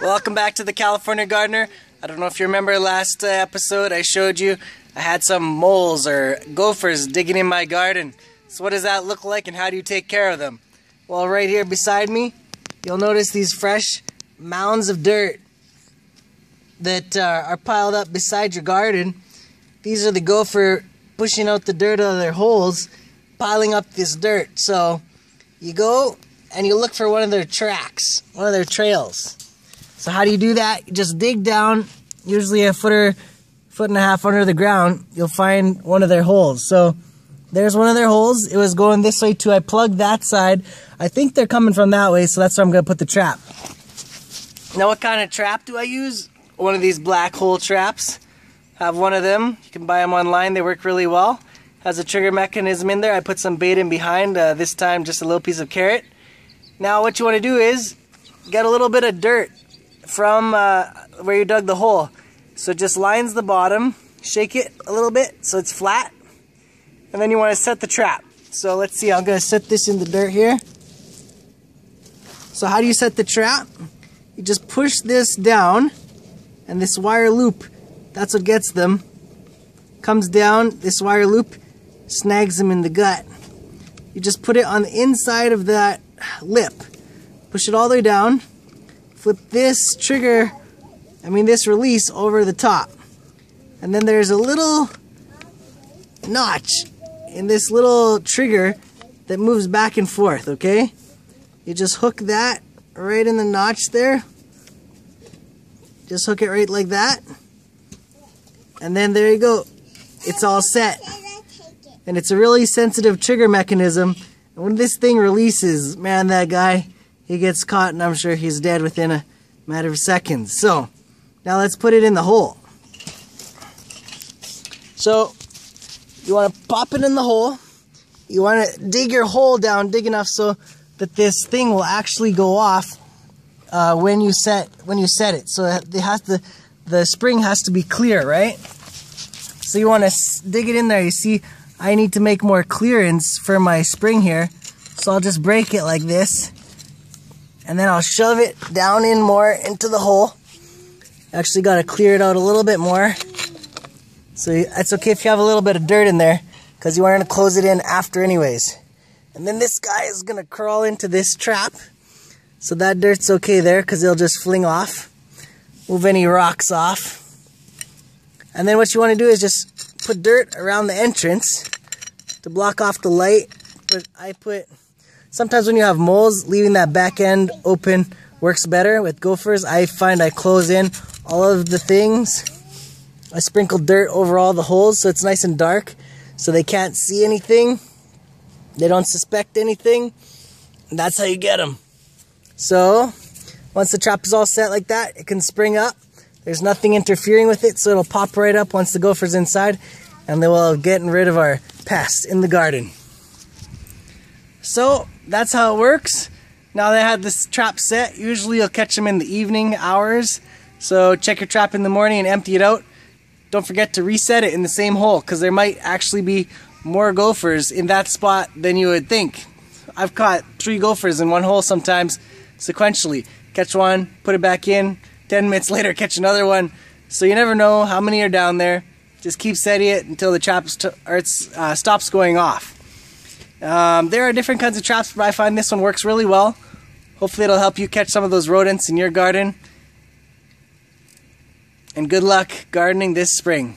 Welcome back to the California Gardener. I don't know if you remember last episode I showed you I had some moles or gophers digging in my garden. So what does that look like and how do you take care of them? Well, right here beside me you'll notice these fresh mounds of dirt that are piled up beside your garden. These are the gopher pushing out the dirt out of their holes, piling up this dirt. So you go and you look for one of their tracks, one of their trails. So how do you do that? You just dig down, usually a foot or foot and a half under the ground, you'll find one of their holes. So there's one of their holes. It was going this way too. I plugged that side. I think they're coming from that way, so that's where I'm going to put the trap. Now what kind of trap do I use? One of these black hole traps. Have one of them. You can buy them online. They work really well. Has a trigger mechanism in there. I put some bait in behind, this time just a little piece of carrot. Now what you want to do is get a little bit of dirt from where you dug the hole. So it just lines the bottom, shake it a little bit so it's flat, and then you want to set the trap. So let's see, I'm going to set this in the dirt here. So how do you set the trap? You just push this down, and this wire loop, that's what gets them, comes down, this wire loop snags them in the gut. You just put it on the inside of that lip, push it all the way down, flip this trigger, this release over the top, and then there's a little notch in this little trigger that moves back and forth, okay? You just hook that right in the notch there, just hook it right like that, and then there you go, it's all set. And it's a really sensitive trigger mechanism, and when this thing releases, man, that guy, he gets caught and I'm sure he's dead within a matter of seconds. So now let's put it in the hole. So you want to pop it in the hole, you want to dig your hole down big enough so that this thing will actually go off when you set it. So it has to, the spring has to be clear, right? So you want to dig it in there. You see, I need to make more clearance for my spring here, so I'll just break it like this, and then I'll shove it down in more into the hole. Actually got to clear it out a little bit more. So it's okay if you have a little bit of dirt in there, because you want to close it in after anyways. And then this guy is going to crawl into this trap. So that dirt's okay there, because it'll just fling off. Move any rocks off. And then what you want to do is just put dirt around the entrance to block off the light. But I put... sometimes when you have moles, leaving that back end open works better. With gophers, I find I close in all of the things. I sprinkle dirt over all the holes so it's nice and dark, so they can't see anything. They don't suspect anything. And that's how you get them. So once the trap is all set like that, it can spring up. There's nothing interfering with it, so it'll pop right up once the gopher's inside, and they will get rid of our pests in the garden. So that's how it works. Now they have this trap set. Usually you'll catch them in the evening hours. So check your trap in the morning and empty it out. Don't forget to reset it in the same hole, because there might actually be more gophers in that spot than you would think. I've caught 3 gophers in one hole sometimes sequentially. Catch one, put it back in, 10 minutes later catch another one. So you never know how many are down there. Just keep setting it until the trap stops going off. There are different kinds of traps, but I find this one works really well. Hopefully it'll help you catch some of those rodents in your garden. And good luck gardening this spring.